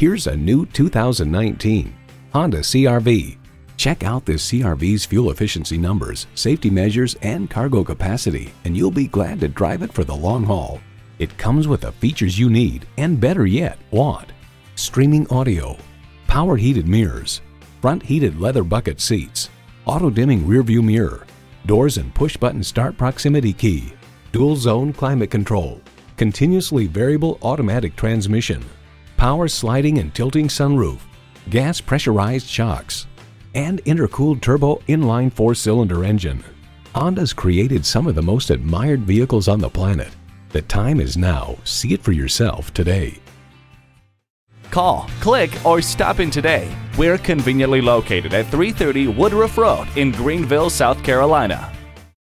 Here's a new 2019 Honda CR-V. Check out this CR-V's fuel efficiency numbers, safety measures, and cargo capacity, and you'll be glad to drive it for the long haul. It comes with the features you need, and better yet, want: streaming audio, power heated mirrors, front heated leather bucket seats, auto dimming rear view mirror, doors and push button start proximity key, dual zone climate control, continuously variable automatic transmission, power sliding and tilting sunroof, gas pressurized shocks, and intercooled turbo inline 4-cylinder engine. Honda's created some of the most admired vehicles on the planet. The time is now. See it for yourself today. Call, click, or stop in today. We're conveniently located at 330 Woodruff Road in Greenville, South Carolina.